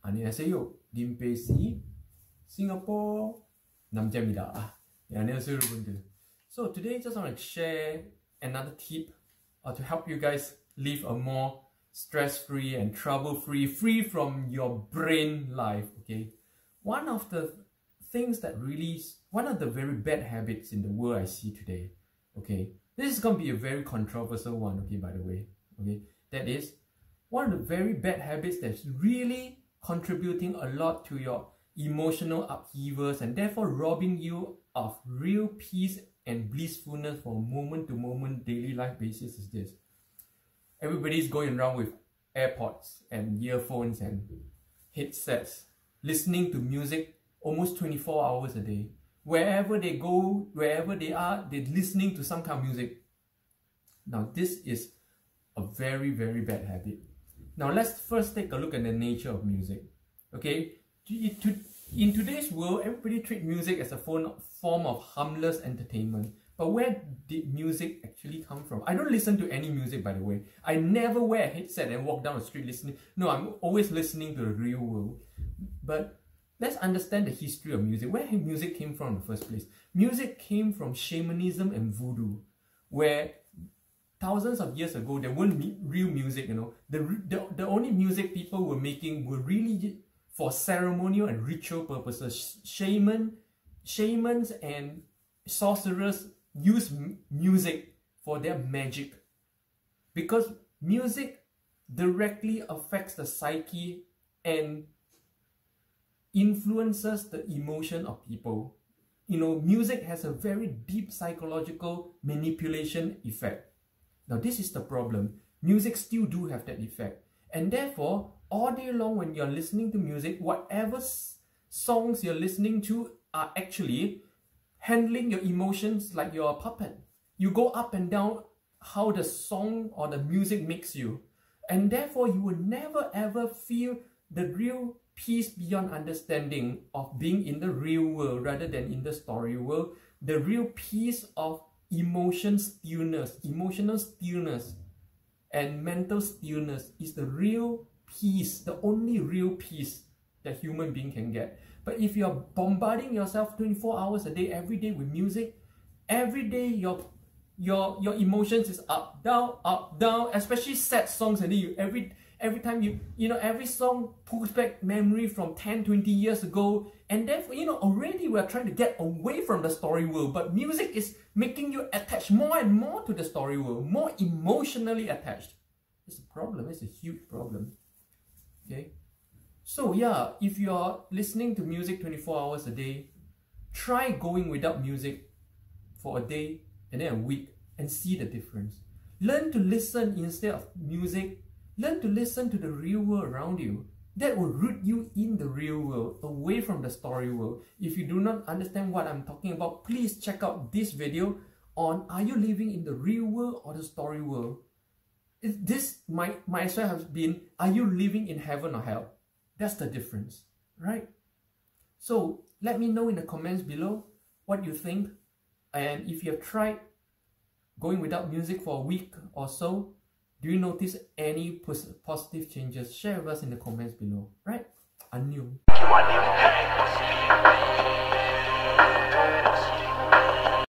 안녕하세요. 림페이시 싱가포르 남자입니다. 네, 안녕하세요 여러분들. So today I just want to share another tip to help you guys live a more stress-free and trouble-free, free from your brain life. Okay. One of the very bad habits in the world I see today. Okay. This is gonna be a very controversial one. Okay, by the way. Okay. That is one of the very bad habits that's really contributing a lot to your emotional upheavals and therefore robbing you of real peace and blissfulness for moment-to-moment daily life basis is this. Everybody's going around with AirPods and earphones and headsets, listening to music almost 24 hours a day. Wherever they go, wherever they are, they're listening to some kind of music. Now this is a very, very bad habit. Now let's first take a look at the nature of music. Okay, in today's world, everybody treats music as a form of harmless entertainment. But where did music actually come from? I don't listen to any music, by the way. I never wear a headset and walk down the street listening. No, I'm always listening to the real world. But let's understand the history of music. Where music came from in the first place? Music came from shamanism and voodoo, where thousands of years ago there weren't real music. You know, the only music people were making were really for ceremonial and ritual purposes. Shamans and sorcerers use music for their magic, because music directly affects the psyche and influences the emotion of people. You know, music has a very deep psychological manipulation effect. Now this is the problem. Music still do have that effect, and therefore all day long when you're listening to music, whatever songs you're listening to are actually handling your emotions like you're a puppet. You go up and down how the song or the music makes you, and therefore you will never ever feel the real peace beyond understanding of being in the real world rather than in the story world. The real peace of emotional stillness and mental stillness is the real peace, the only real peace that human being can get. But if you're bombarding yourself 24 hours a day, every day with music, every day your emotions is up, down, especially sad songs. And then every song pulls back memory from 10, 20 years ago. And therefore, you know, already we're trying to get away from the story world. But music is making you attached more and more to the story world, more emotionally attached. It's a problem. It's a huge problem. Okay. So yeah, if you're listening to music 24 hours a day, try going without music for a day and then a week and see the difference. Learn to listen instead of music. Learn to listen to the real world around you. That will root you in the real world, away from the story world. If you do not understand what I'm talking about, please check out this video on are you living in the real world or the story world? This might as well have been, are you living in heaven or hell? That's the difference, right? So let me know in the comments below what you think, and if you have tried going without music for a week or so, do you notice any positive changes? Share with us in the comments below, right? 안녕.